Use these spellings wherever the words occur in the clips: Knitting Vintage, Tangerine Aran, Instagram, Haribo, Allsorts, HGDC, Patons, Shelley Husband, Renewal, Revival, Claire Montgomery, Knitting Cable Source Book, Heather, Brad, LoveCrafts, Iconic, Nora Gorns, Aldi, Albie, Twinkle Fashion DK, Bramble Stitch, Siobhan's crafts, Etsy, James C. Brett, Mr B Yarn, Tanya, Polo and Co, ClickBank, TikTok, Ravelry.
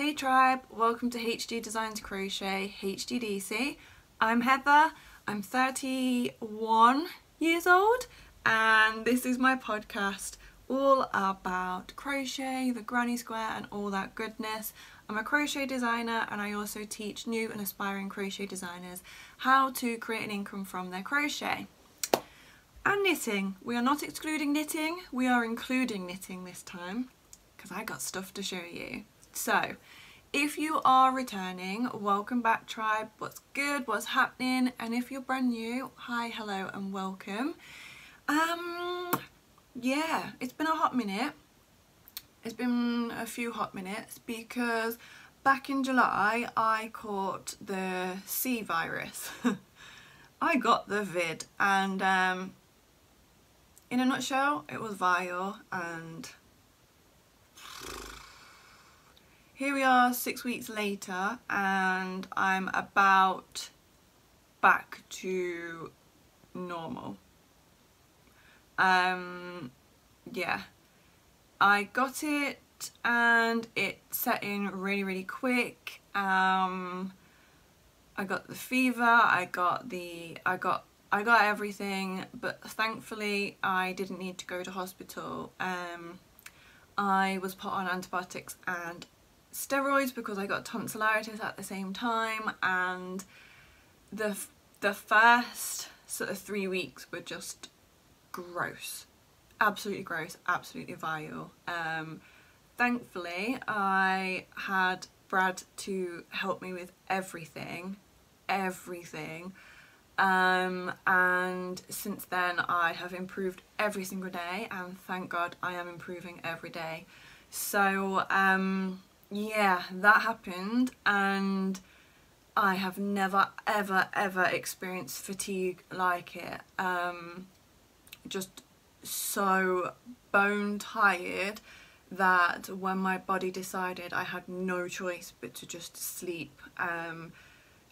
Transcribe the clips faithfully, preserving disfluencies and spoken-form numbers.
Hey tribe, welcome to H G Designs Crochet, H G D C. I'm Heather, I'm thirty-one years old and this is my podcast all about crochet, the granny square and all that goodness. I'm a crochet designer and I also teach new and aspiring crochet designers how to create an income from their crochet. And knitting, we are not excluding knitting, we are including knitting this time because I got stuff to show you. So, if you are returning, welcome back tribe, what's good, what's happening, and if you're brand new, hi, hello and welcome. Um, yeah, it's been a hot minute, it's been a few hot minutes because back in July I caught the C virus. I got the vid and um, in a nutshell it was vile and here we are six weeks later and I'm about back to normal. Um, yeah, I got it and it set in really, really quick. Um, I got the fever, I got the, I got, I got everything, but thankfully I didn't need to go to hospital. Um, I was put on antibiotics and steroids because I got tonsillitis at the same time, and the the first sort of three weeks were just gross, absolutely gross, absolutely vile. Um, thankfully I had Brad to help me with everything, everything, um, and since then I have improved every single day, and thank God I am improving every day. So um yeah, that happened and I have never ever ever experienced fatigue like it. Um just so bone tired that when my body decided I had no choice but to just sleep. Um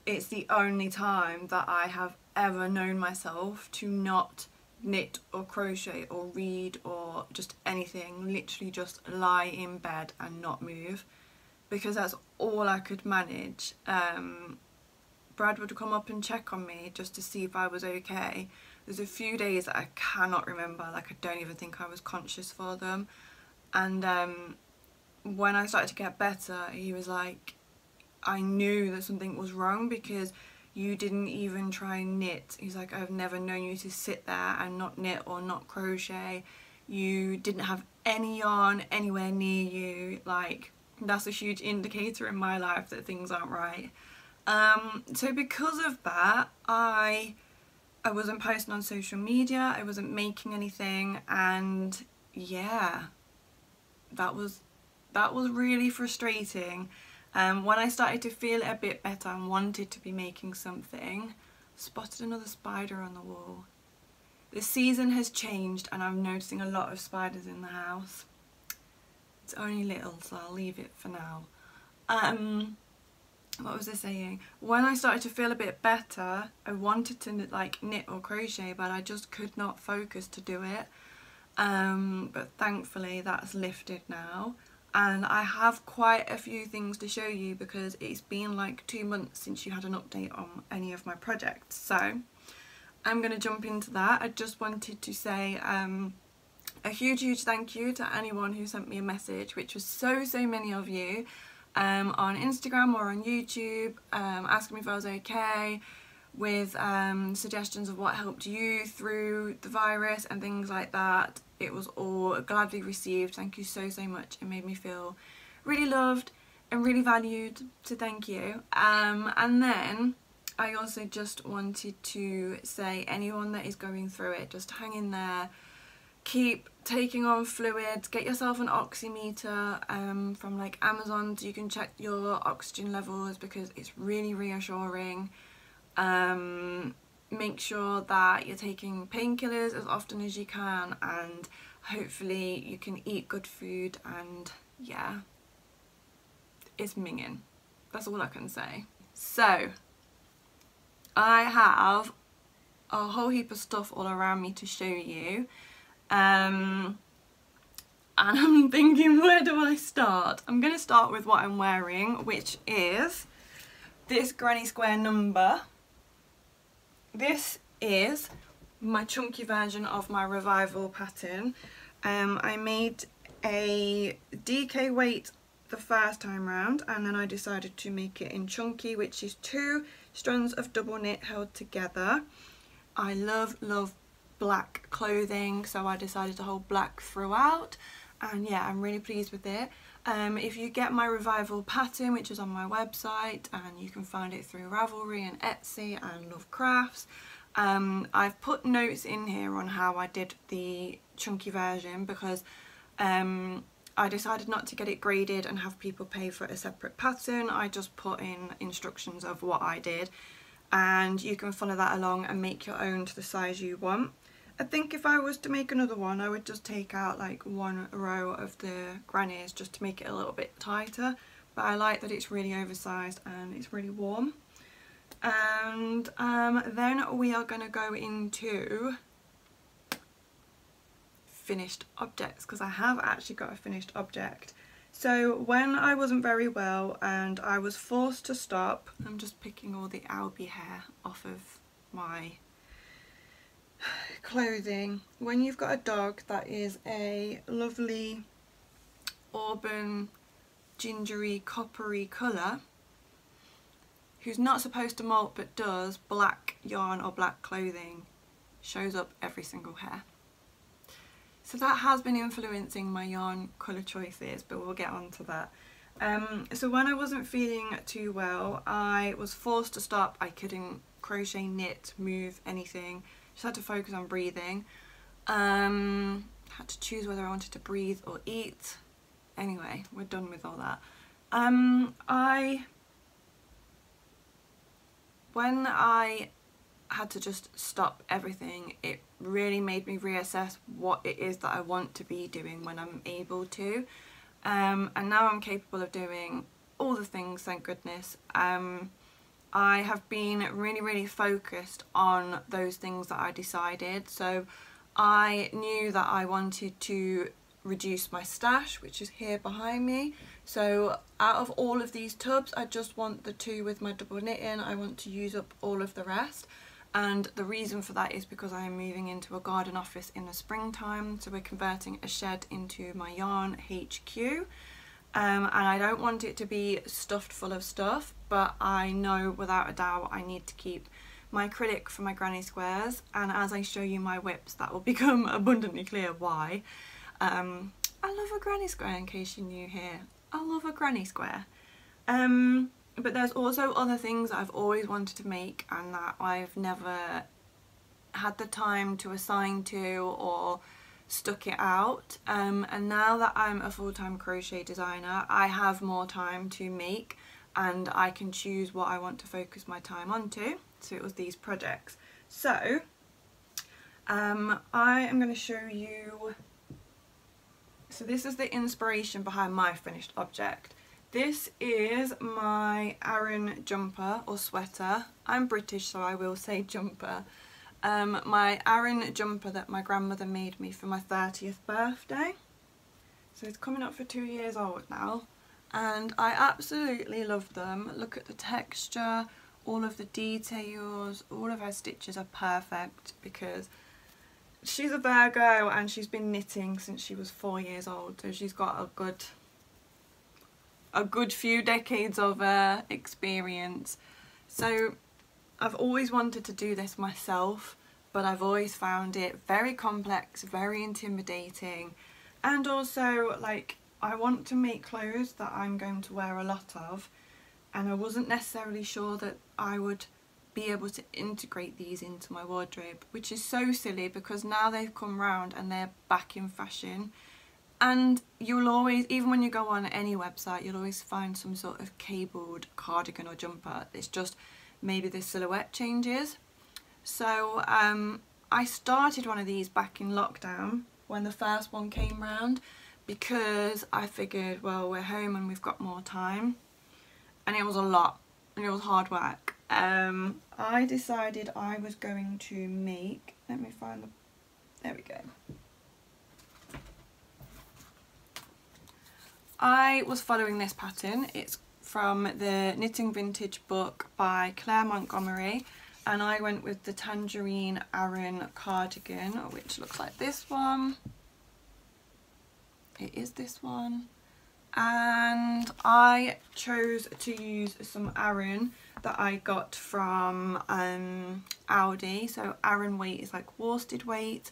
it's the only time that I have ever known myself to not knit or crochet or read or just anything, literally just lie in bed and not move, because that's all I could manage. Um, Brad would come up and check on me just to see if I was okay. There's a few days that I cannot remember, like I don't even think I was conscious for them. And um, when I started to get better, he was like, I knew that something was wrong because you didn't even try and knit. He's like, I've never known you to sit there and not knit or not crochet. You didn't have any yarn anywhere near you, like, that's a huge indicator in my life that things aren't right. Um, so because of that, I I wasn't posting on social media, I wasn't making anything, and yeah, that was that was really frustrating. Um, when I started to feel it a bit better and wanted to be making something, spotted another spider on the wall. The season has changed and I'm noticing a lot of spiders in the house. It's only little, so I'll leave it for now. Um, what was I saying? When I started to feel a bit better, I wanted to knit, like knit or crochet, but I just could not focus to do it. Um, but thankfully that's lifted now. And I have quite a few things to show you because it's been like two months since you had an update on any of my projects. So I'm going to jump into that. I just wanted to say um, a huge huge thank you to anyone who sent me a message, which was so so many of you, um, on Instagram or on YouTube, um, asking me if I was okay, with um, suggestions of what helped you through the virus and things like that. It was all gladly received. Thank you so so much. It made me feel really loved and really valued, so thank you. Um, and then I also just wanted to say, anyone that is going through it, just hang in there, keep taking on fluids, get yourself an oximeter um, from like Amazon so you can check your oxygen levels because it's really reassuring. Um, make sure that you're taking painkillers as often as you can, and hopefully you can eat good food, and yeah, it's minging. That's all I can say. So I have a whole heap of stuff all around me to show you. Um, and I'm thinking, where do I start? I'm going to start with what I'm wearing, which is this Granny Square number. This is my chunky version of my Revival pattern. Um, I made a D K weight the first time round, and then I decided to make it in chunky, which is two strands of double knit held together. I love, love black clothing, so I decided to hold black throughout, and yeah, I'm really pleased with it. Um, if you get my Revival pattern, which is on my website, and you can find it through Ravelry and Etsy and LoveCrafts, um, I've put notes in here on how I did the chunky version, because um, I decided not to get it graded and have people pay for a separate pattern. I just put in instructions of what I did, and you can follow that along and make your own to the size you want. I think if I was to make another one, I would just take out like one row of the grannies just to make it a little bit tighter, but I like that it's really oversized and it's really warm. And um, then we are going to go into finished objects, because I have actually got a finished object. So when I wasn't very well and I was forced to stop, I'm just picking all the Albie hair off of my clothing. When you've got a dog that is a lovely auburn, gingery, coppery colour, who's not supposed to molt but does, black yarn or black clothing shows up every single hair. So that has been influencing my yarn colour choices, but we'll get on to that. Um, so when I wasn't feeling too well, I was forced to stop. I couldn't crochet, knit, move, anything. Just had to focus on breathing. Um, had to choose whether I wanted to breathe or eat. Anyway, we're done with all that. Um, I, when I had to just stop everything, it really made me reassess what it is that I want to be doing when I'm able to, um, and now I'm capable of doing all the things, thank goodness. um, I have been really really focused on those things that I decided. So I knew that I wanted to reduce my stash, which is here behind me. So out of all of these tubs, I just want the two with my double knitting. I want to use up all of the rest. And the reason for that is because I am moving into a garden office in the springtime, so we're converting a shed into my yarn H Q. Um, and I don't want it to be stuffed full of stuff, but I know without a doubt I need to keep my acrylic for my granny squares, and as I show you my whips that will become abundantly clear why. Um, I love a granny square, in case you're new here. I love a granny square. Um, But there's also other things that I've always wanted to make and that I've never had the time to assign to or stuck it out. Um, and now that I'm a full-time crochet designer, I have more time to make and I can choose what I want to focus my time onto. So it was these projects. So um, I am going to show you... So this is the inspiration behind my finished object. This is my Aran jumper or sweater. I'm British, so I will say jumper. Um, my Aran jumper that my grandmother made me for my thirtieth birthday. So it's coming up for two years old now. And I absolutely love them. Look at the texture, all of the details, all of her stitches are perfect because she's a Virgo and she's been knitting since she was four years old. So she's got a good... a good few decades of uh, experience. So I've always wanted to do this myself, but I've always found it very complex, very intimidating, and also like I want to make clothes that I'm going to wear a lot of, and I wasn't necessarily sure that I would be able to integrate these into my wardrobe, which is so silly because now they've come round and they're back in fashion. And you'll always, even when you go on any website, you'll always find some sort of cabled cardigan or jumper. It's just maybe the silhouette changes. So um, I started one of these back in lockdown when the first one came round because I figured, well, we're home and we've got more time. And it was a lot and it was hard work. Um, I decided I was going to make, let me find the, there we go. I was following this pattern. It's from the Knitting Vintage book by Claire Montgomery, and I went with the Tangerine Aran cardigan, which looks like this one. It is this one. And I chose to use some Aran that I got from um, Aldi. So Aran weight is like worsted weight.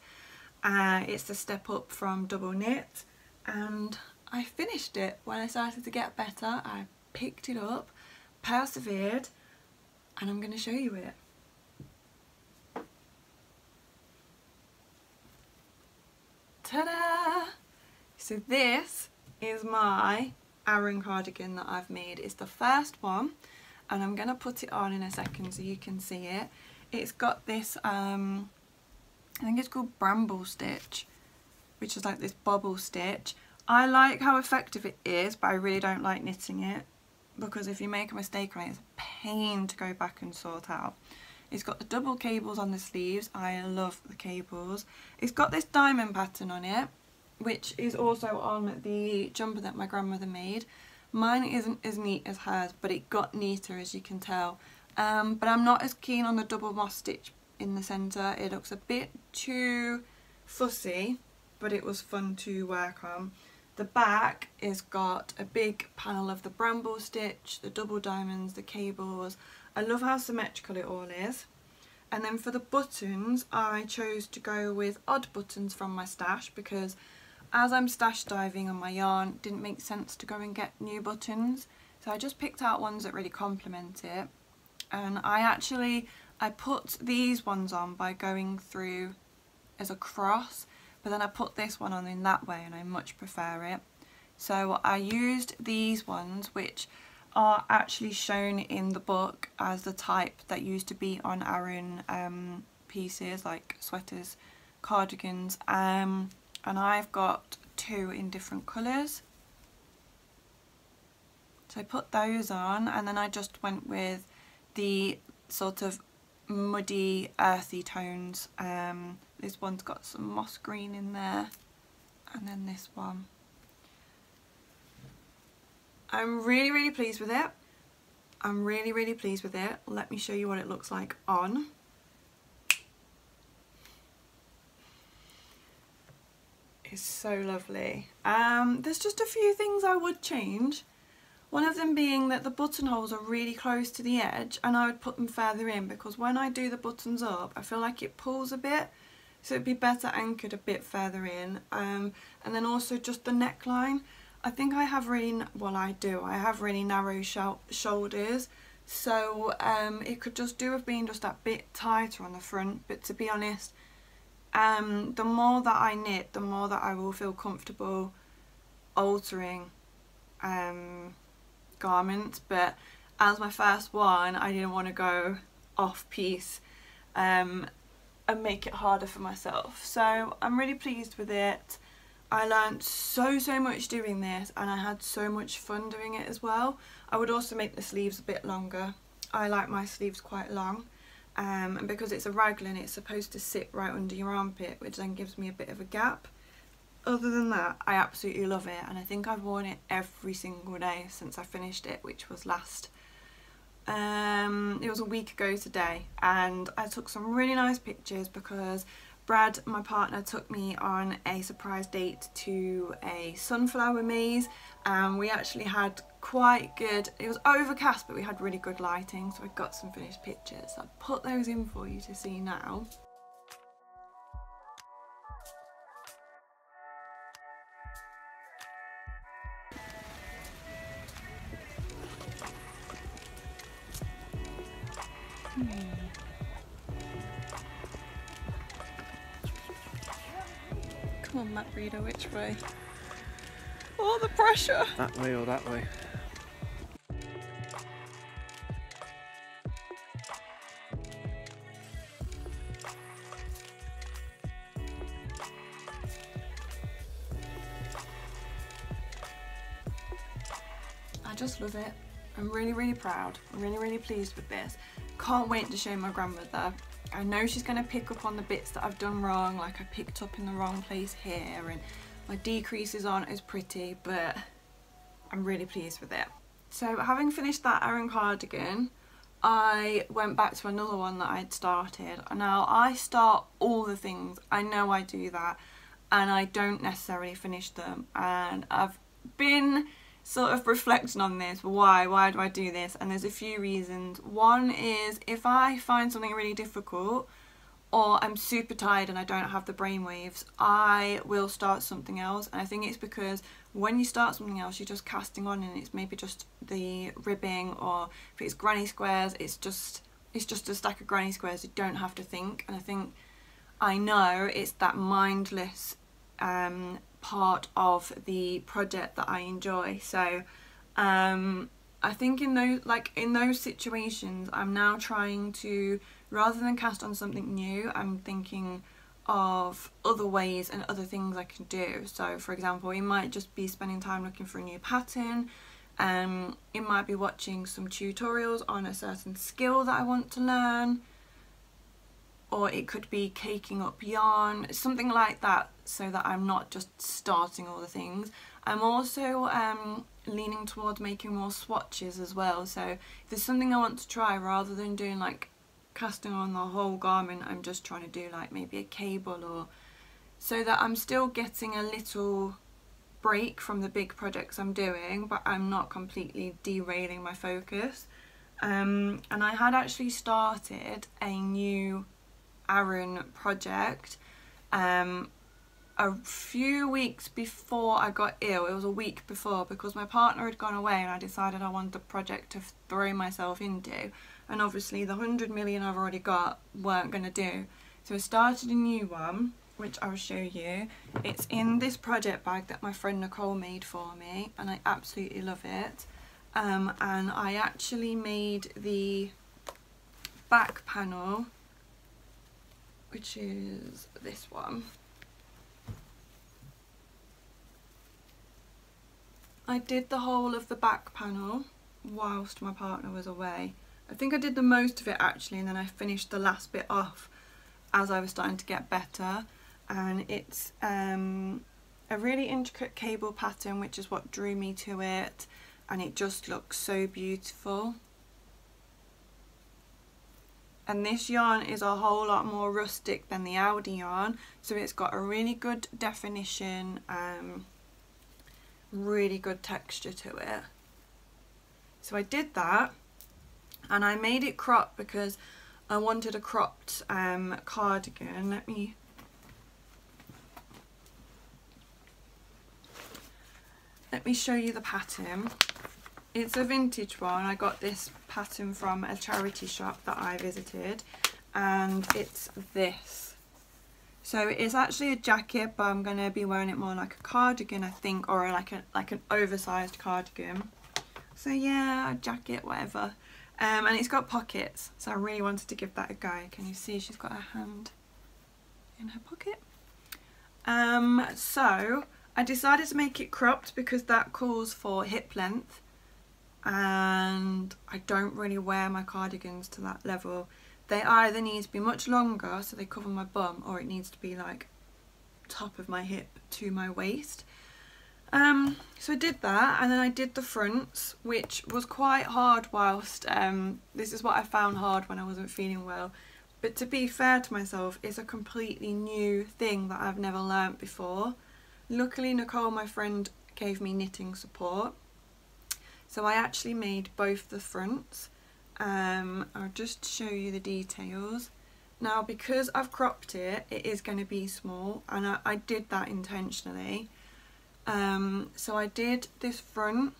Uh, it's a step up from double knit, and I finished it. When I started to get better, I picked it up, persevered, and I'm going to show you it. Ta-da! So this is my Aran cardigan that I've made. It's the first one, and I'm going to put it on in a second so you can see it. It's got this, um, I think it's called Bramble Stitch, which is like this bobble stitch. I like how effective it is, but I really don't like knitting it, because if you make a mistake on it, it's a pain to go back and sort out. It's got the double cables on the sleeves. I love the cables. It's got this diamond pattern on it, which is also on the jumper that my grandmother made. Mine isn't as neat as hers, but it got neater, as you can tell. Um, but I'm not as keen on the double moss stitch in the centre. It looks a bit too fussy, but it was fun to work on. The back is got a big panel of the bramble stitch, the double diamonds, the cables. I love how symmetrical it all is. And then for the buttons, I chose to go with odd buttons from my stash, because as I'm stash diving on my yarn, it didn't make sense to go and get new buttons. So I just picked out ones that really complement it. And I actually, I put these ones on by going through as a cross, but then I put this one on in that way, and I much prefer it. So I used these ones, which are actually shown in the book as the type that used to be on Aran um, pieces, like sweaters, cardigans, um, and I've got two in different colours. So I put those on, and then I just went with the sort of muddy, earthy tones. Um, this one's got some moss green in there, and then this one. I'm really, really pleased with it. I'm really, really pleased with it. Let me show you what it looks like on. It's so lovely. Um, there's just a few things I would change. One of them being that the buttonholes are really close to the edge, and I would put them further in, because when I do the buttons up, I feel like it pulls a bit. So it'd be better anchored a bit further in. Um, and then also just the neckline. I think I have really, well I do, I have really narrow sh shoulders, so um, it could just do with being just that bit tighter on the front. But to be honest, um, the more that I knit, the more that I will feel comfortable altering um, garments. But as my first one, I didn't want to go off piece um, and make it harder for myself. So I'm really pleased with it. I learned so, so much doing this, and I had so much fun doing it as well. I would also make the sleeves a bit longer. I like my sleeves quite long, um, and because it's a raglan, it's supposed to sit right under your armpit, which then gives me a bit of a gap. Other than that, I absolutely love it, and I think I've worn it every single day since I finished it, which was last. Um, it was a week ago today, and I took some really nice pictures because Brad, my partner, took me on a surprise date to a sunflower maze, and we actually had quite good, it was overcast, but we had really good lighting, so I got some finished pictures. I'll put those in for you to see now. Reader, which way? Oh, the pressure! That way or that way. I just love it. I'm really, really proud. I'm really, really pleased with this. Can't wait to show my grandmother. I know she's going to pick up on the bits that I've done wrong, like I picked up in the wrong place here, and my decreases aren't as pretty, but I'm really pleased with it. So having finished that Aran cardigan, I went back to another one that I'd started. Now I start all the things, I know I do that, and I don't necessarily finish them, and I've been sort of reflecting on this, why, why do I do this? And there's a few reasons. One is if I find something really difficult or I'm super tired and I don't have the brainwaves, I will start something else. And I think it's because when you start something else, you're just casting on, and it's maybe just the ribbing, or if it's granny squares, it's just it's just a stack of granny squares, you don't have to think. And I think, I know it's that mindless um, part of the project that I enjoy. So um, I think in those, like in those situations, I'm now trying to, rather than cast on something new, I'm thinking of other ways and other things I can do. So for example, it might just be spending time looking for a new pattern, um, it might be watching some tutorials on a certain skill that I want to learn, or it could be caking up yarn, something like that, so that I'm not just starting all the things. I'm also um, leaning towards making more swatches as well. So if there's something I want to try, rather than doing like casting on the whole garment, I'm just trying to do like maybe a cable, or so that I'm still getting a little break from the big projects I'm doing, but I'm not completely derailing my focus. Um, and I had actually started a new Aran project um, a few weeks before I got ill. It was a week before, because my partner had gone away and I decided I wanted the project to throw myself into, and obviously the one hundred million I've already got weren't going to do. So I started a new one, which I'll show you. It's in this project bag that my friend Nicole made for me, and I absolutely love it. Um, and I actually made the back panel, which is this one. I did the whole of the back panel whilst my partner was away. I think I did the most of it actually, and then I finished the last bit off as I was starting to get better. And it's um, a really intricate cable pattern, which is what drew me to it, and it just looks so beautiful. And this yarn is a whole lot more rustic than the Aldi yarn, so it's got a really good definition, um, really good texture to it. So I did that, and I made it cropped because I wanted a cropped um, cardigan. Let me... Let me show you the pattern. It's a vintage one. I got this pattern from a charity shop that I visited, and it's this. So it's actually a jacket, but I'm going to be wearing it more like a cardigan, I think, or like a like an oversized cardigan. So yeah, a jacket, whatever. Um, and it's got pockets, so I really wanted to give that a go. Can you see she's got her hand in her pocket? Um, so I decided to make it cropped because that calls for hip length, and I don't really wear my cardigans to that level. They either need to be much longer so they cover my bum, or it needs to be like top of my hip to my waist. Um, so I did that, and then I did the fronts, which was quite hard whilst, um, this is what I found hard when I wasn't feeling well, but to be fair to myself, it's a completely new thing that I've never learnt before. Luckily Nicole, my friend, gave me knitting support. So I actually made both the fronts. Um, I'll just show you the details. Now because I've cropped it, it is going to be small, and I, I did that intentionally. Um, so I did this front,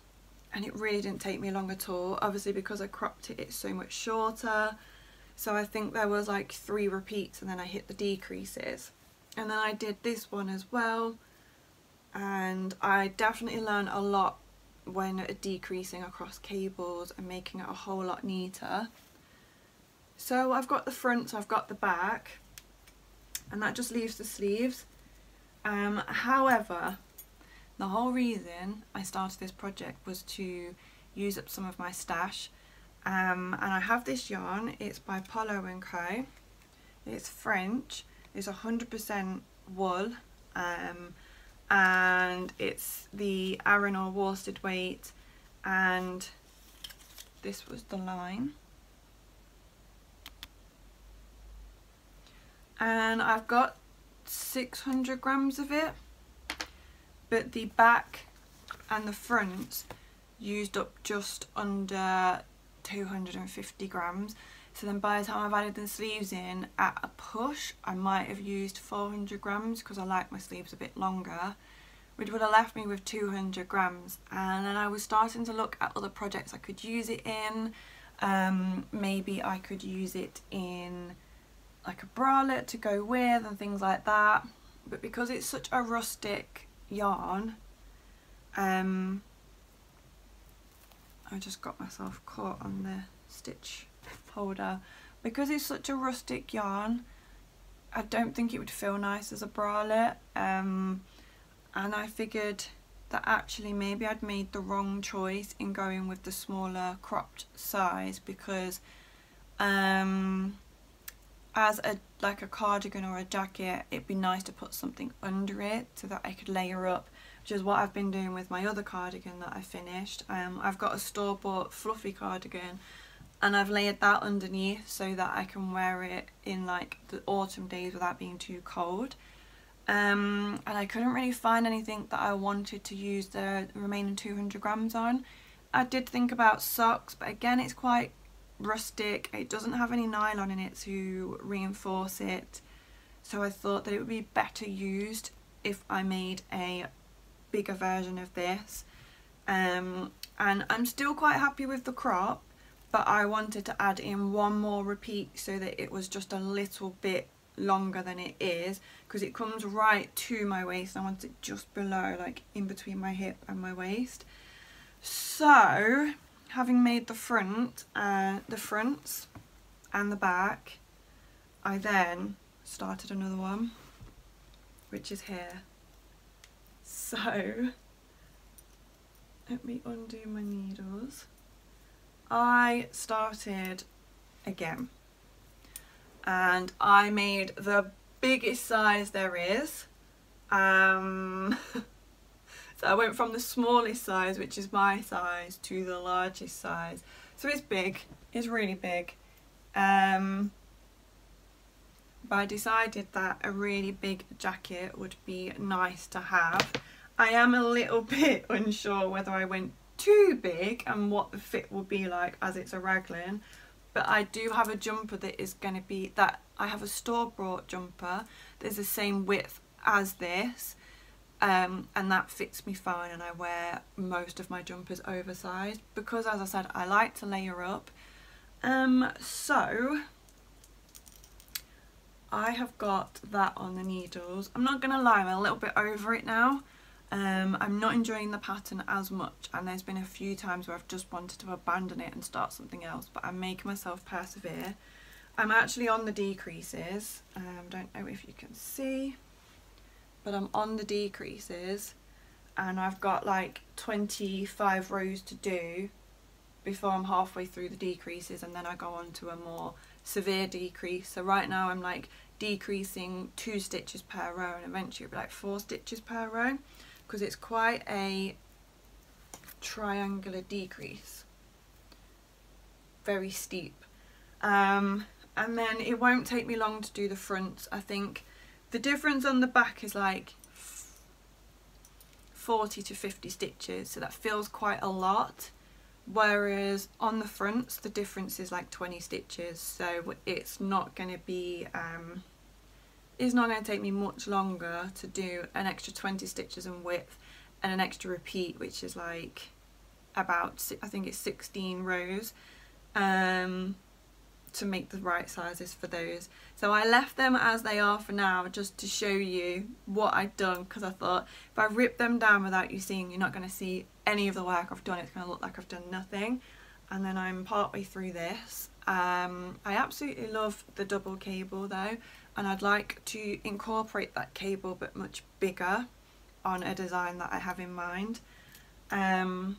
and it really didn't take me long at all. Obviously because I cropped it, it's so much shorter. So I think there was like three repeats, and then I hit the decreases. And then I did this one as well, and I definitely learned a lot when decreasing across cables and making it a whole lot neater. So I've got the front, so I've got the back, and that just leaves the sleeves. Um, however, the whole reason I started this project was to use up some of my stash, um, and I have this yarn. It's by Polo and Co. It's French, it's one hundred percent wool, um, and it's the Aran or worsted weight, and this was the line. And I've got six hundred grams of it, but the back and the front used up just under two hundred fifty grams. So then by the time I've added the sleeves in at a push, I might have used four hundred grams because I like my sleeves a bit longer, which would have left me with two hundred grams. And then I was starting to look at other projects I could use it in. Um, maybe I could use it in like a bralette to go with and things like that. But because it's such a rustic yarn, um, I just got myself caught on the stitch holder. Because it's such a rustic yarn, I don't think it would feel nice as a bralette, um, and I figured that actually maybe I'd made the wrong choice in going with the smaller cropped size, because um, as a like a cardigan or a jacket, it'd be nice to put something under it so that I could layer up, which is what I've been doing with my other cardigan that I finished. Um, I've got a store-bought fluffy cardigan, and I've layered that underneath so that I can wear it in like the autumn days without being too cold. Um, and I couldn't really find anything that I wanted to use the remaining two hundred grams on. I did think about socks, but again it's quite rustic. It doesn't have any nylon in it to reinforce it. So I thought that it would be better used if I made a bigger version of this. Um, and I'm still quite happy with the crop, but I wanted to add in one more repeat so that it was just a little bit longer than it is, because it comes right to my waist. I want it just below, like in between my hip and my waist. So having made the front, uh, the fronts and the back, I then started another one, which is here. So let me undo my needles. I started again, and I made the biggest size there is. Um, so I went from the smallest size, which is my size, to the largest size. So it's big, it's really big. Um, but I decided that a really big jacket would be nice to have. I am a little bit unsure whether I went too big and what the fit will be like, as it's a raglan, but I do have a jumper that is going to be that I have a store-bought jumper that's the same width as this, um, and that fits me fine, and I wear most of my jumpers oversized because, as I said, I like to layer up. Um, so I have got that on the needles. I'm not gonna lie, I'm a little bit over it now. Um, I'm not enjoying the pattern as much, and there's been a few times where I've just wanted to abandon it and start something else, but I'm making myself persevere. I'm actually on the decreases. I um, don't know if you can see, but I'm on the decreases, and I've got like twenty-five rows to do before I'm halfway through the decreases, and then I go on to a more severe decrease. So right now I'm like decreasing two stitches per row, and eventually it'll be like four stitches per row, because it's quite a triangular decrease, very steep. Um, and then it won't take me long to do the fronts. I think the difference on the back is like forty to fifty stitches, so that feels quite a lot, whereas on the fronts the difference is like twenty stitches, so it's not going to be um, it's not going to take me much longer to do an extra twenty stitches in width and an extra repeat, which is like about, I think it's sixteen rows, um, to make the right sizes for those. So I left them as they are for now, just to show you what I've done, because I thought if I rip them down without you seeing, you're not going to see any of the work I've done. It's going to look like I've done nothing. And then I'm partway through this. Um, I absolutely love the double cable though, and I'd like to incorporate that cable but much bigger on a design that I have in mind. Um,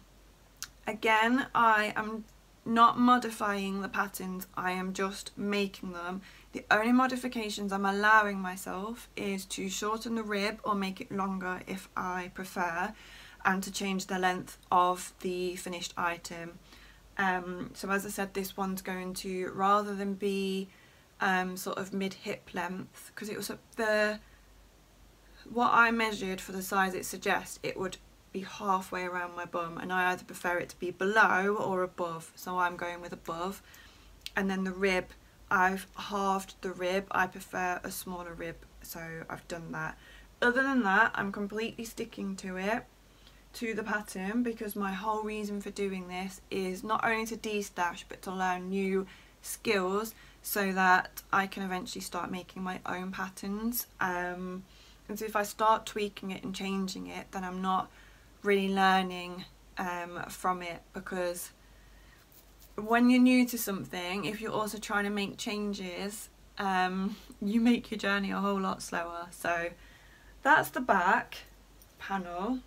again, I am not modifying the patterns, I am just making them. The only modifications I'm allowing myself is to shorten the rib or make it longer if I prefer, and to change the length of the finished item. Um, so as I said, this one's going to, rather than be um, sort of mid-hip length, because it was the, what I measured for the size it suggests, it would be halfway around my bum, and I either prefer it to be below or above, so I'm going with above. And then the rib, I've halved the rib, I prefer a smaller rib, so I've done that. Other than that, I'm completely sticking to it, to the pattern, because my whole reason for doing this is not only to de-stash but to learn new skills so that I can eventually start making my own patterns. Um, and so if I start tweaking it and changing it, then I'm not really learning um, from it, because when you're new to something, if you're also trying to make changes, um, you make your journey a whole lot slower. So that's the back panel.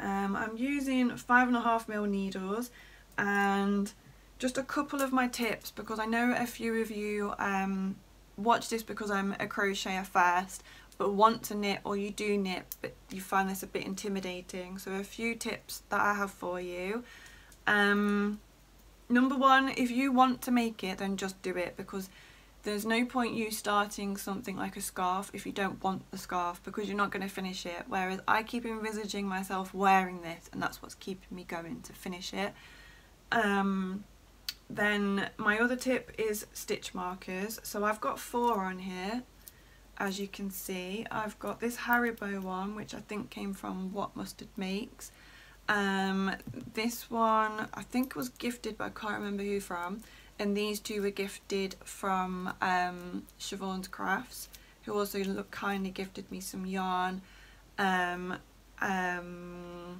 Um, I'm using five and a half mil needles, and just a couple of my tips, because I know a few of you um, watch this because I'm a crocheter first but want to knit, or you do knit but you find this a bit intimidating. So a few tips that I have for you. Um, number one, if you want to make it, then just do it, because there's no point you starting something like a scarf if you don't want the scarf, because you're not going to finish it. Whereas I keep envisaging myself wearing this, and that's what's keeping me going to finish it. Um, then my other tip is stitch markers. So I've got four on here, as you can see. I've got this Haribo one, which I think came from What Mustard Makes. Um, this one I think was gifted, but I can't remember who from. And these two were gifted from um, Siobhan's Crafts, who also look, kindly gifted me some yarn, um, um,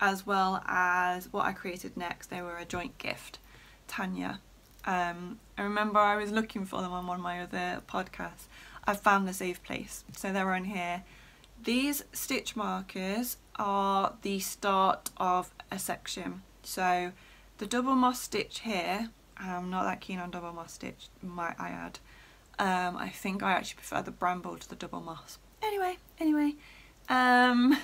as well as what I created next. They were a joint gift, Tanya. Um, I remember I was looking for them on one of my other podcasts. I found the safe place, so they're on here. These stitch markers are the start of a section. So the double moss stitch here, I'm not that keen on double moss stitch, might I add. Um, I think I actually prefer the bramble to the double moss. Anyway, anyway. Um,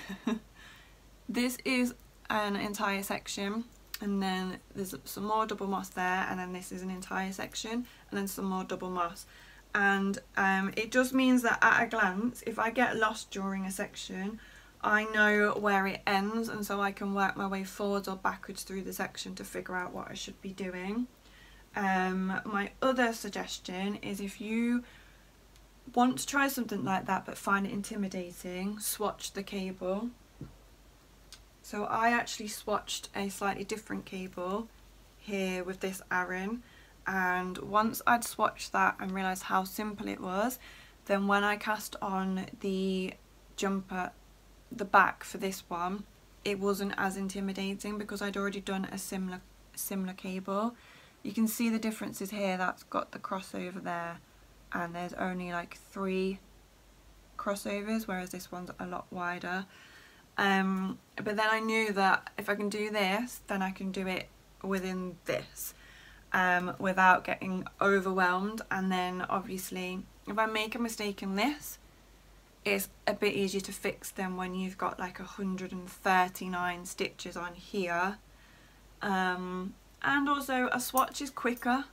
this is an entire section, and then there's some more double moss there, and then this is an entire section, and then some more double moss. And um, it just means that at a glance, if I get lost during a section, I know where it ends, and so I can work my way forwards or backwards through the section to figure out what I should be doing. Um, my other suggestion is, if you want to try something like that but find it intimidating, swatch the cable. So I actually swatched a slightly different cable here with this Aran, and once I'd swatched that and realised how simple it was, then when I cast on the jumper, the back for this one, it wasn't as intimidating because I'd already done a similar similar cable. You can see the differences here. That's got the crossover there, and there's only like three crossovers, whereas this one's a lot wider. Um, but then I knew that if I can do this, then I can do it within this um, without getting overwhelmed. And then obviously if I make a mistake in this, it's a bit easier to fix than when you've got like one hundred thirty-nine stitches on here. Um, and also a swatch is quicker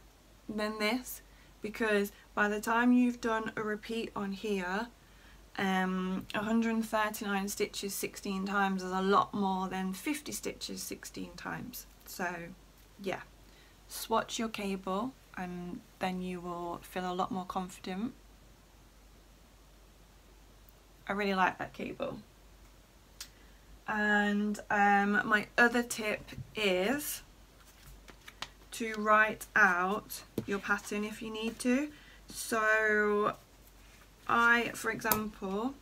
than this, because by the time you've done a repeat on here, um, one hundred thirty-nine stitches sixteen times is a lot more than fifty stitches sixteen times. So yeah, swatch your cable, and then you will feel a lot more confident. I really like that cable. And um, my other tip is to write out your pattern if you need to. So I, for example,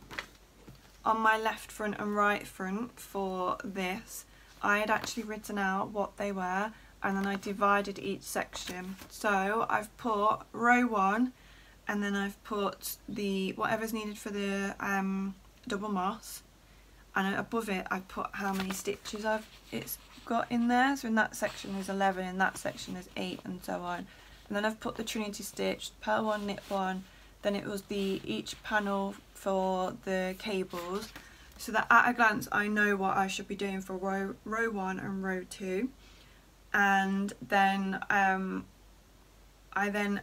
on my left front and right front for this, I had actually written out what they were, and then I divided each section. So I've put row one, and then I've put the whatever's needed for the um, double moss, and above it I've put how many stitches I've it's got in there. So in that section is eleven, in that section is eight, and so on. And then I've put the Trinity stitch, purl one, knit one, then it was the each panel for the cables, so that at a glance I know what I should be doing for row, row one and row two. And then um, I then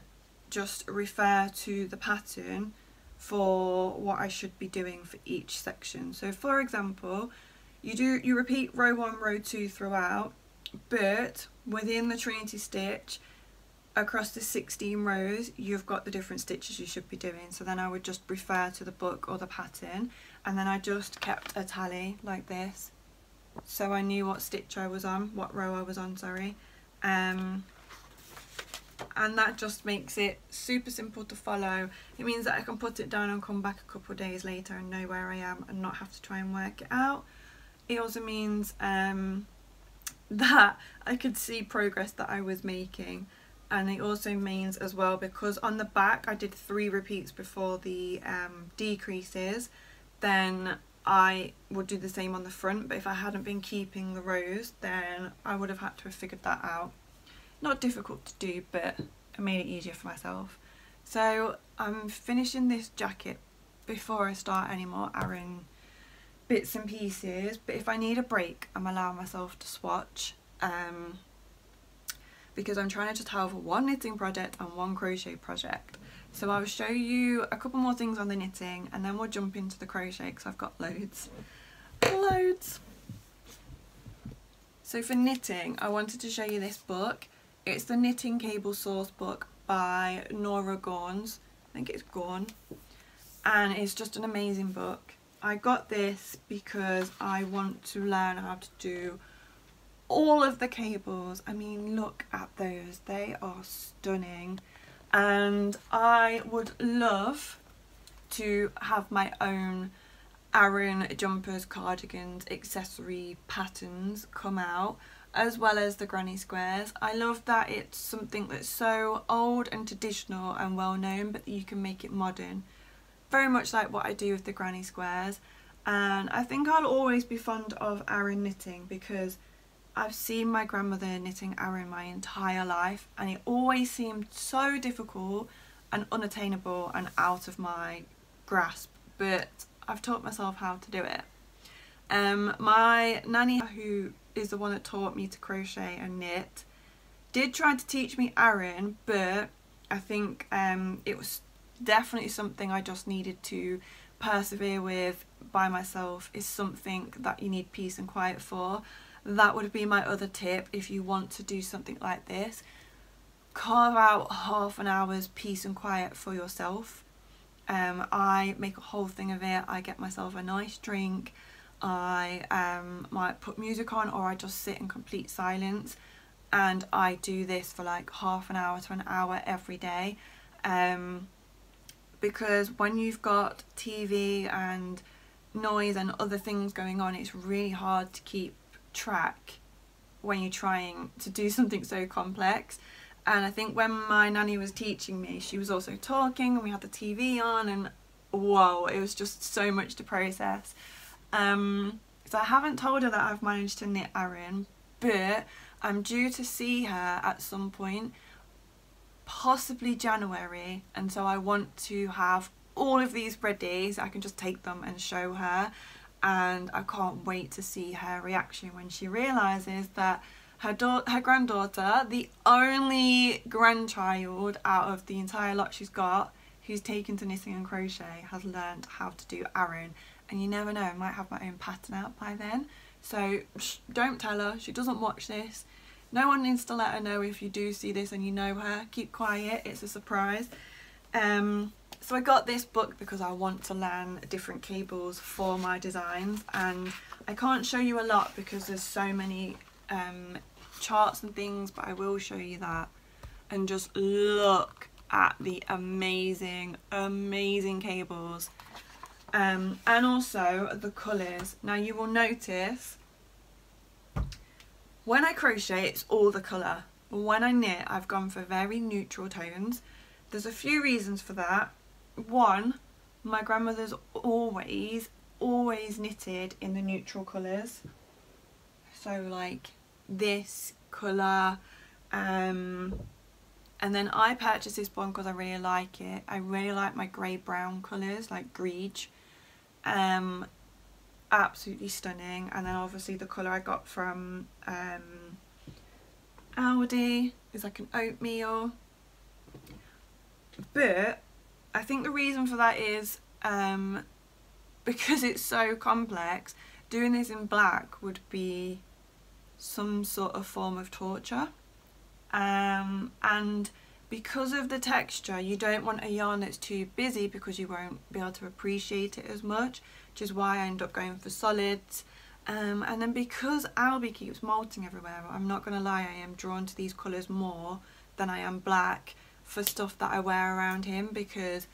just refer to the pattern for what I should be doing for each section. So for example, you do you repeat row one, row two throughout, but within the Trinity stitch across the sixteen rows you've got the different stitches you should be doing. So then I would just refer to the book or the pattern, and then I just kept a tally like this, so I knew what stitch I was on, what row I was on, sorry. Um, and that just makes it super simple to follow. It means that I can put it down and come back a couple of days later and know where I am and not have to try and work it out. It also means um, that I could see progress that I was making. And it also means as well, because on the back I did three repeats before the um, decreases, then I would do the same on the front. But if I hadn't been keeping the rows, then I would have had to have figured that out. Not difficult to do, but I made it easier for myself. So I'm finishing this jacket before I start any more Aran bits and pieces, but if I need a break I'm allowing myself to swatch, um, because I'm trying to just have one knitting project and one crochet project. So I'll show you a couple more things on the knitting and then we'll jump into the crochet because I've got loads, loads. So for knitting I wanted to show you this book. It's the Knitting Cable Source Book by Nora Gorns. I think it's Gorn. And it's just an amazing book. I got this because I want to learn how to do all of the cables. I mean, look at those. They are stunning. And I would love to have my own Aran jumpers, cardigans, accessory patterns come out, as well as the granny squares. I love that it's something that's so old and traditional and well known, but you can make it modern, very much like what I do with the granny squares. And I think I'll always be fond of Aran knitting because I've seen my grandmother knitting Aran my entire life, and it always seemed so difficult and unattainable and out of my grasp, but I've taught myself how to do it. Um, my nanny, who is the one that taught me to crochet and knit, did try to teach me Aran, but I think um, it was definitely something I just needed to persevere with by myself. Is something that you need peace and quiet for. That would be my other tip if you want to do something like this. Carve out half an hour's peace and quiet for yourself. Um, I make a whole thing of it. I get myself a nice drink. I um, might put music on, or I just sit in complete silence, and I do this for like half an hour to an hour every day, um, because when you've got T V and noise and other things going on, it's really hard to keep track when you're trying to do something so complex. And I think when my nanny was teaching me, she was also talking and we had the T V on, and whoa, it was just so much to process. Um, so I haven't told her that I've managed to knit Aran, but I'm due to see her at some point, possibly January, and so I want to have all of these ready so I can just take them and show her. And I can't wait to see her reaction when she realises that her, her granddaughter, the only grandchild out of the entire lot she's got who's taken to knitting and crochet, has learned how to do Aran. And you never know, I might have my own pattern out by then. So shh, don't tell her, she doesn't watch this. No one needs to let her know. If you do see this and you know her, keep quiet, it's a surprise. Um, so I got this book because I want to learn different cables for my designs, and I can't show you a lot because there's so many um, charts and things, but I will show you that. And just look at the amazing, amazing cables. Um, and also the colours. Now you will notice when I crochet it's all the colour. When I knit I've gone for very neutral tones. There's a few reasons for that. One, my grandmother's always, always knitted in the neutral colours. So like this colour, um, and then I purchased this one because I really like it. I really like my grey brown colours, like Greige. Um, absolutely stunning. And then obviously the colour I got from um, Aldi is like an oatmeal. But I think the reason for that is um, because it's so complex, doing this in black would be some sort of form of torture. Um, and because of the texture, you don't want a yarn that's too busy because you won't be able to appreciate it as much, which is why I end up going for solids. Um, and then because Albie keeps molting everywhere, I'm not going to lie, I am drawn to these colours more than I am black for stuff that I wear around him, because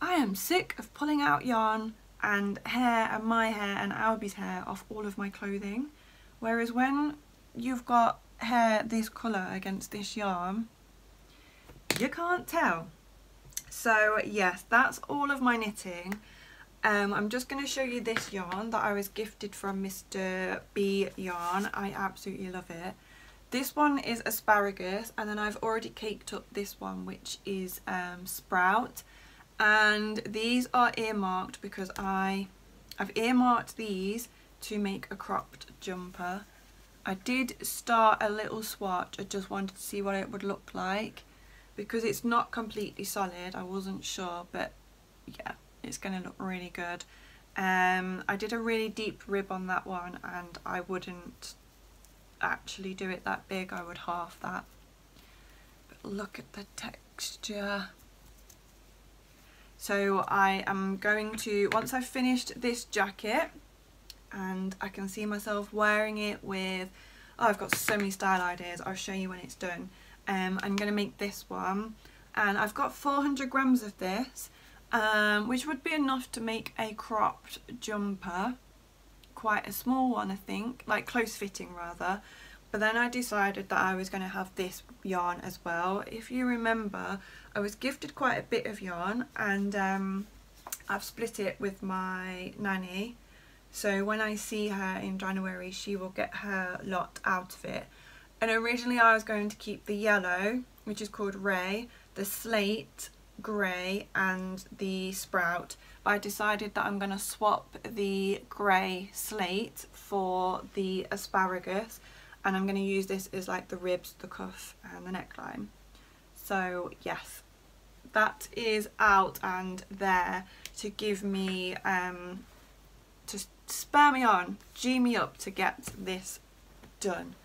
I am sick of pulling out yarn and hair and my hair and Albie's hair off all of my clothing. Whereas when you've got hair this colour against this yarn, you can't tell. So yes, that's all of my knitting. um, I'm just going to show you this yarn that I was gifted from Mr B Yarn. I absolutely love it. This one is asparagus, and then I've already caked up this one, which is um, sprout, and these are earmarked because I I've earmarked these to make a cropped jumper. I did start a little swatch, I just wanted to see what it would look like. Because it's not completely solid, I wasn't sure, but yeah, it's going to look really good. Um, I did a really deep rib on that one, and I wouldn't actually do it that big, I would half that. But look at the texture. So I am going to, once I've finished this jacket, and I can see myself wearing it with, oh, I've got so many style ideas, I'll show you when it's done. um, I'm going to make this one, and I've got four hundred grams of this, um, which would be enough to make a cropped jumper, quite a small one I think, like close fitting rather. But then I decided that I was going to have this yarn as well. If you remember, I was gifted quite a bit of yarn, and um, I've split it with my nanny. So when I see her in January, she will get her lot out of it. And originally I was going to keep the yellow, which is called Ray, the slate, grey, and the sprout. But I decided that I'm going to swap the grey slate for the asparagus. And I'm going to use this as like the ribs, the cuff, and the neckline. So yes, that is out and there to give me... Um, to spur me on, G me up to get this done.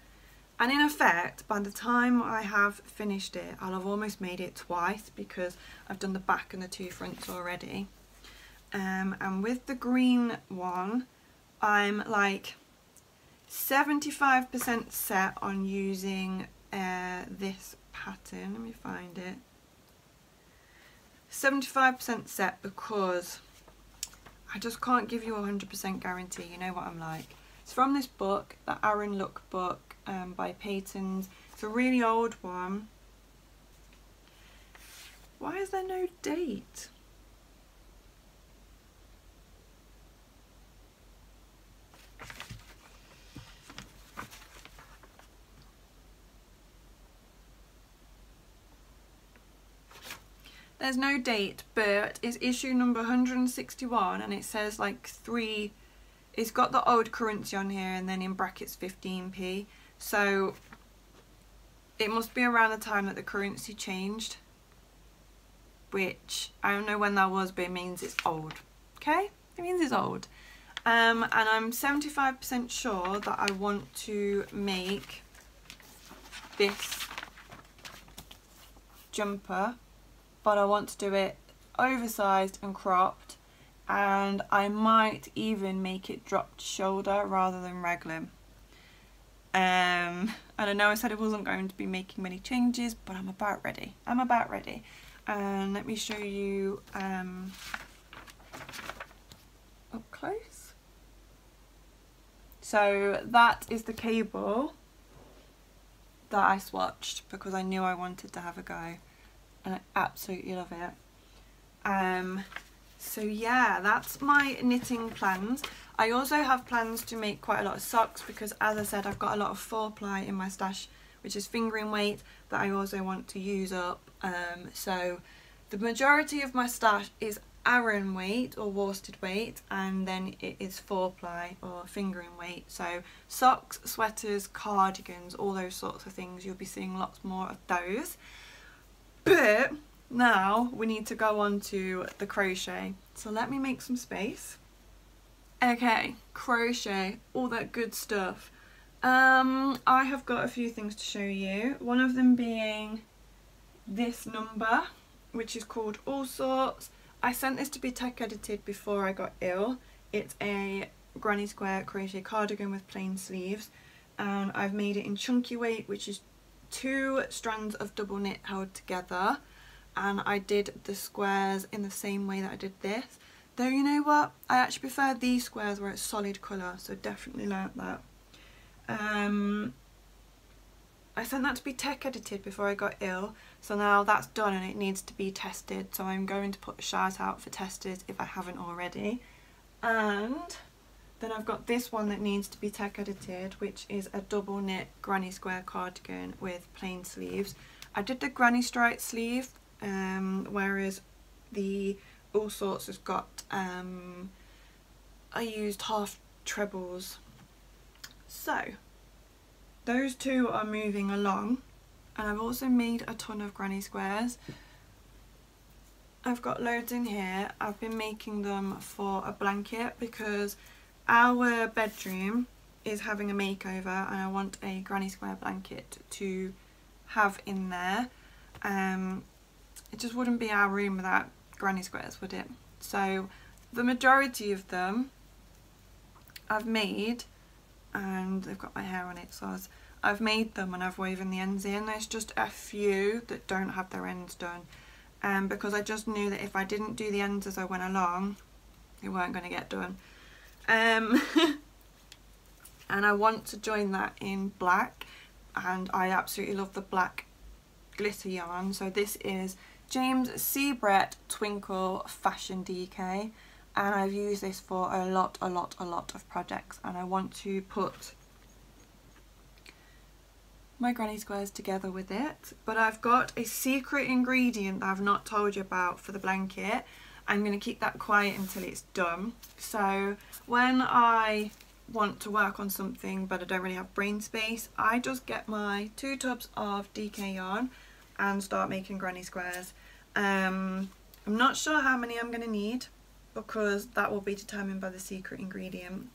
And in effect, by the time I have finished it, I'll have almost made it twice because I've done the back and the two fronts already. Um, and with the green one, I'm like seventy-five percent set on using uh, this pattern. Let me find it. seventy-five percent set because I just can't give you a one hundred percent guarantee, you know what I'm like. It's from this book, the Aran Look book um, by Patons. It's a really old one. Why is there no date? There's no date, but it's issue number one hundred sixty-one, and it says like three, it's got the old currency on here and then in brackets fifteen p, so it must be around the time that the currency changed, which I don't know when that was, but it means it's old. Okay, it means it's old. Um, and I'm seventy-five percent sure that I want to make this jumper, but I want to do it oversized and cropped, and I might even make it dropped shoulder rather than raglan. Um, and I know I said I wasn't going to be making many changes, but I'm about ready. I'm about ready. And let me show you um, up close. So that is the cable that I swatched because I knew I wanted to have a go. And I absolutely love it. Um, So yeah, that's my knitting plans. I also have plans to make quite a lot of socks because, as I said, I've got a lot of four ply in my stash, which is fingering weight, that I also want to use up. Um, so the majority of my stash is Aran weight or worsted weight, and then it is four ply or fingering weight. So socks, sweaters, cardigans, all those sorts of things, you'll be seeing lots more of those. But now we need to go on to the crochet. So let me make some space. Okay, crochet, all that good stuff. Um, I have got a few things to show you. One of them being this number, which is called Allsorts. I sent this to be tech edited before I got ill. It's a Granny Square crochet cardigan with plain sleeves, and I've made it in chunky weight, which is two strands of double knit held together, and I did the squares in the same way that I did this. Though, you know what, I actually prefer these squares where it's solid colour, so definitely like that. Um, I sent that to be tech edited before I got ill, so now that's done and it needs to be tested, so I'm going to put a shout out for testers if I haven't already. And then I've got this one that needs to be tech edited, which is a double knit Granny Square cardigan with plain sleeves. I did the Granny Stripe sleeve, um, whereas the Allsorts has got, um, I used half trebles. So those two are moving along, and I've also made a ton of Granny Squares. I've got loads in here. I've been making them for a blanket because our bedroom is having a makeover and I want a Granny Square blanket to have in there. Um, it just wouldn't be our room without Granny Squares, would it? So the majority of them I've made, and they've got my hair on it, so I've made them and I've woven the ends in. There's just a few that don't have their ends done, um, because I just knew that if I didn't do the ends as I went along, they weren't going to get done. Um, and I want to join that in black, and I absolutely love the black glitter yarn. So this is James C. Brett Twinkle Fashion D K, and I've used this for a lot a lot a lot of projects, and I want to put my Granny Squares together with it. But I've got a secret ingredient that I've not told you about for the blanket. I'm going to keep that quiet until it's done, so when I want to work on something but I don't really have brain space, I just get my two tubs of D K yarn and start making Granny Squares. Um, I'm not sure how many I'm going to need because that will be determined by the secret ingredient.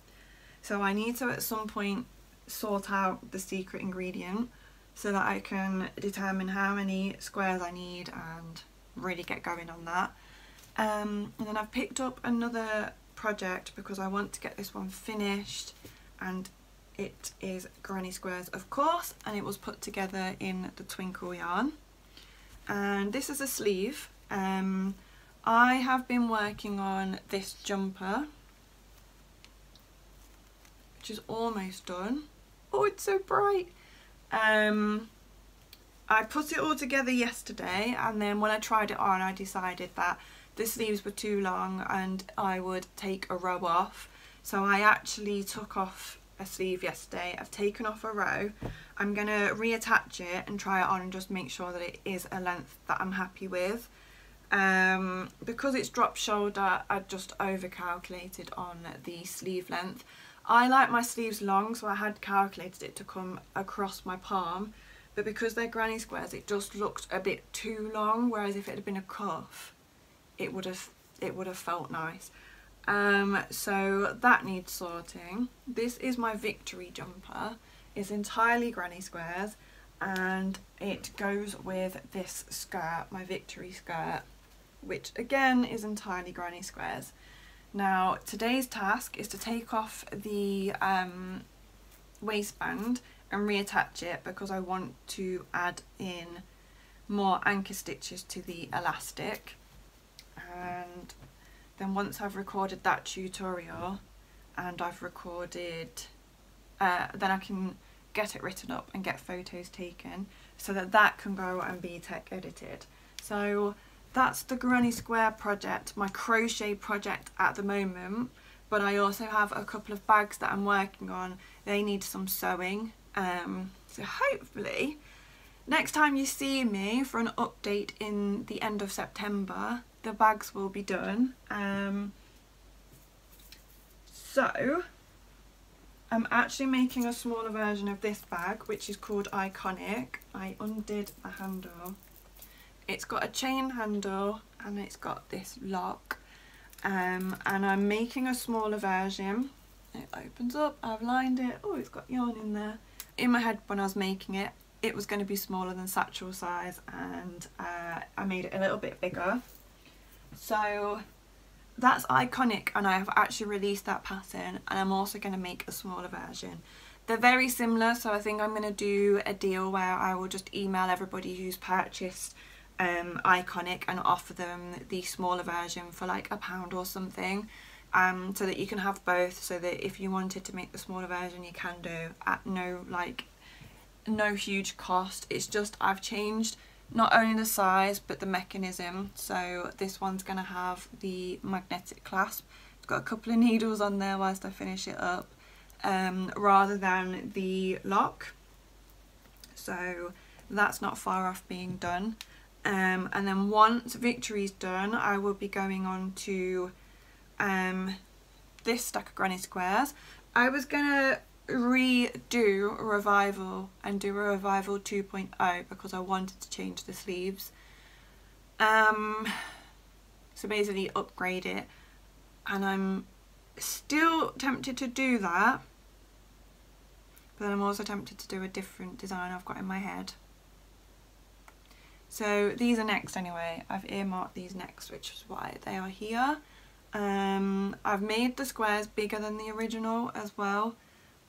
So I need to at some point sort out the secret ingredient so that I can determine how many squares I need and really get going on that. Um, and then I've picked up another project because I want to get this one finished, and it is Granny Squares, of course, and it was put together in the Twinkle yarn. And this is a sleeve. Um, I have been working on this jumper, which is almost done. Oh, it's so bright. Um, I put it all together yesterday, and then when I tried it on, I decided that the sleeves were too long and I would take a row off. So I actually took off a sleeve yesterday. I've taken off a row. I'm going to reattach it and try it on and just make sure that it is a length that I'm happy with. Um, because it's drop shoulder, I just over calculated on the sleeve length. I like my sleeves long, so I had calculated it to come across my palm, but because they're Granny Squares, it just looked a bit too long, whereas if it had been a cuff, it would have it would have felt nice. Um, so that needs sorting. This is my Victory jumper. It's entirely Granny Squares, and it goes with this skirt, my Victory skirt, which again is entirely Granny Squares. Now today's task is to take off the um, waistband and reattach it because I want to add in more anchor stitches to the elastic. And then once I've recorded that tutorial and I've recorded, uh, then I can get it written up and get photos taken so that that can go and be tech edited. So that's the Granny Square project, my crochet project at the moment, but I also have a couple of bags that I'm working on. They need some sewing, um, so hopefully next time you see me for an update in the end of September, the bags will be done. Um, so I'm actually making a smaller version of this bag, which is called Iconic. I undid the handle. It's got a chain handle and it's got this lock. Um, and I'm making a smaller version. It opens up, I've lined it. Oh, it's got yarn in there. In my head when I was making it, it was going to be smaller than satchel size, and uh, I made it a little bit bigger. So that's Iconic, and I have actually released that pattern, and I'm also going to make a smaller version. They're very similar, so I think I'm going to do a deal where I will just email everybody who's purchased um, Iconic and offer them the smaller version for like a pound or something, um, so that you can have both, so that if you wanted to make the smaller version you can do at no like no huge cost. It's just I've changed not only the size but the mechanism. So this one's going to have the magnetic clasp. It's got a couple of needles on there whilst I finish it up, um, rather than the lock, so that's not far off being done. Um, and then once Victory's done, I will be going on to um, this stack of Granny Squares. I was going to redo Revival and do a Revival two point oh because I wanted to change the sleeves, um so basically upgrade it, and I'm still tempted to do that, but then I'm also tempted to do a different design I've got in my head. So these are next anyway. I've earmarked these next, which is why they are here. um I've made the squares bigger than the original as well.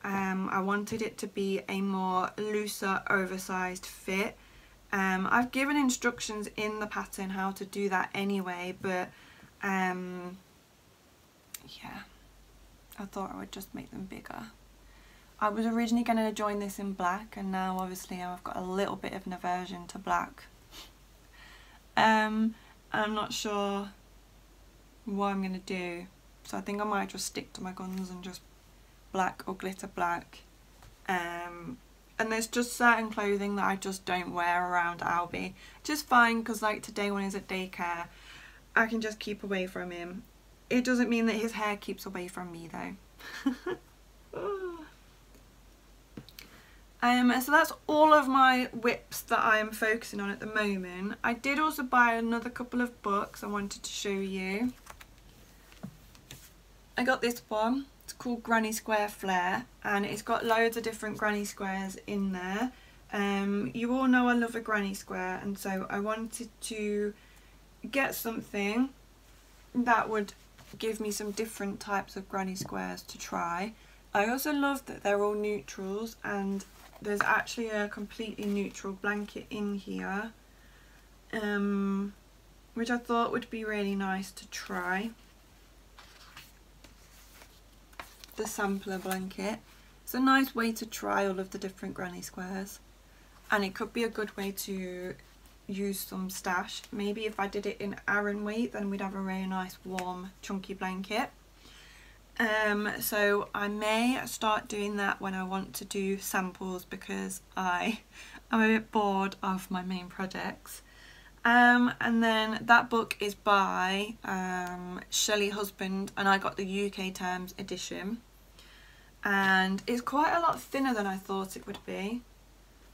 Um, I wanted it to be a more looser, oversized fit. Um, I've given instructions in the pattern how to do that anyway, but um, yeah, I thought I would just make them bigger. I was originally going to join this in black, and now obviously I've got a little bit of an aversion to black. um, I'm not sure what I'm going to do, so I think I might just stick to my guns and just black or glitter black. Um, and there's just certain clothing that I just don't wear around Albie, which is fine because like today when he's at daycare I can just keep away from him. It doesn't mean that his hair keeps away from me though. um, so that's all of my whips that I am focusing on at the moment. I did also buy another couple of books I wanted to show you. I got this one. It's called Granny Square Flair, and it's got loads of different granny squares in there. Um, you all know I love a granny square, and so I wanted to get something that would give me some different types of granny squares to try. I also love that they're all neutrals, and there's actually a completely neutral blanket in here, um, which I thought would be really nice to try. The sampler blanket. It's a nice way to try all of the different granny squares, and it could be a good way to use some stash. Maybe if I did it in Aran weight, then we'd have a really nice warm chunky blanket. Um, so I may start doing that when I want to do samples, because I am a bit bored of my main projects. Um, and then that book is by um, Shelley Husband, and I got the U K Terms edition, and it's quite a lot thinner than I thought it would be,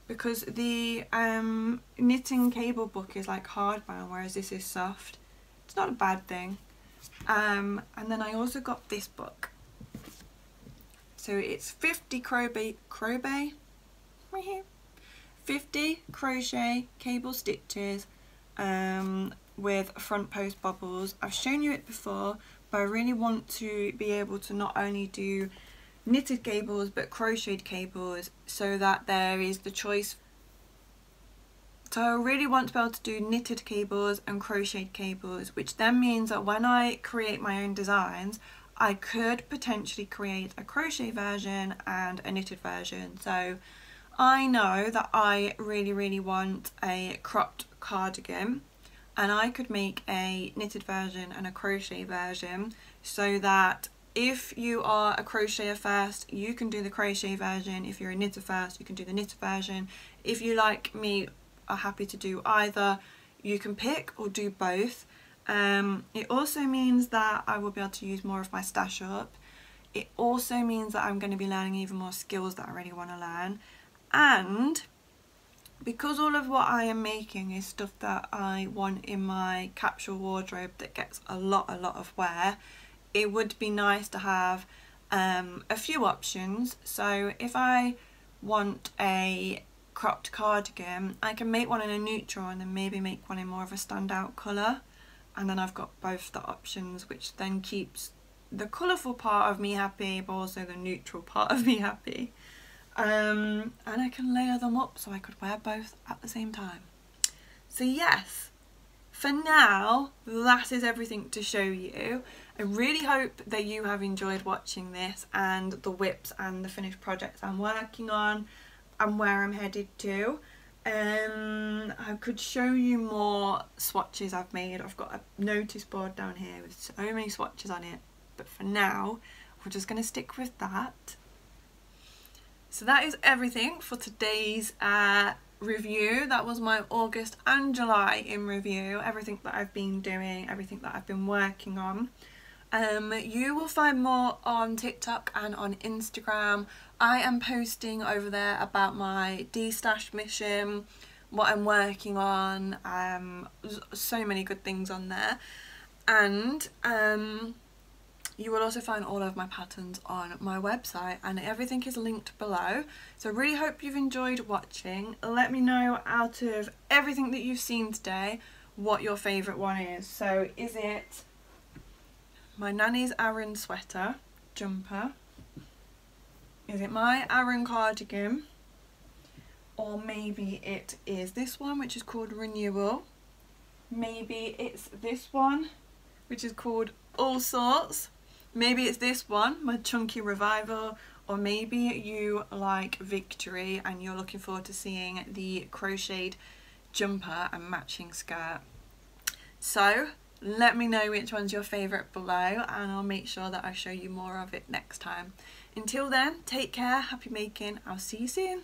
because the um, Knitting Cable book is like hardbound, whereas this is soft. It's not a bad thing. Um, and then I also got this book, so it's fifty Crochet, fifty Crochet Cable Stitches. Um, with front post bubbles. I've shown you it before, but I really want to be able to not only do knitted cables but crocheted cables, so that there is the choice. So I really want to be able to do knitted cables and crocheted cables, which then means that when I create my own designs I could potentially create a crochet version and a knitted version. So I know that I really really want a cropped cardigan, and I could make a knitted version and a crochet version, so that if you are a crocheter first, you can do the crochet version. If you're a knitter first, you can do the knitter version. If you, like me, are happy to do either, you can pick or do both. Um, it also means that I will be able to use more of my stash up. It also means that I'm going to be learning even more skills that I really want to learn. And because all of what I am making is stuff that I want in my capsule wardrobe that gets a lot, a lot of wear, it would be nice to have um, a few options. So if I want a cropped cardigan, I can make one in a neutral and then maybe make one in more of a standout colour. And then I've got both the options, which then keeps the colourful part of me happy, but also the neutral part of me happy. Um, and I can layer them up so I could wear both at the same time. So yes, for now, that is everything to show you. I really hope that you have enjoyed watching this and the whips and the finished projects I'm working on and where I'm headed to. Um, I could show you more swatches I've made. I've got a notice board down here with so many swatches on it, but for now we're just going to stick with that. So that is everything for today's uh, review. That was my August and July in review, everything that I've been doing, everything that I've been working on. Um, you will find more on TikTok and on Instagram. I am posting over there about my D-stash mission, what I'm working on, um, so many good things on there. And um, you will also find all of my patterns on my website, and everything is linked below. So I really hope you've enjoyed watching. Let me know, out of everything that you've seen today, what your favourite one is. So is it my Nanny's Aran sweater, jumper? Is it my Aran cardigan? Or maybe it is this one, which is called Renewal. Maybe it's this one, which is called Allsorts. Maybe it's this one, my chunky Revival. Or maybe you like Victory and you're looking forward to seeing the crocheted jumper and matching skirt. So let me know which one's your favourite below, and I'll make sure that I show you more of it next time. Until then, take care, happy making, I'll see you soon.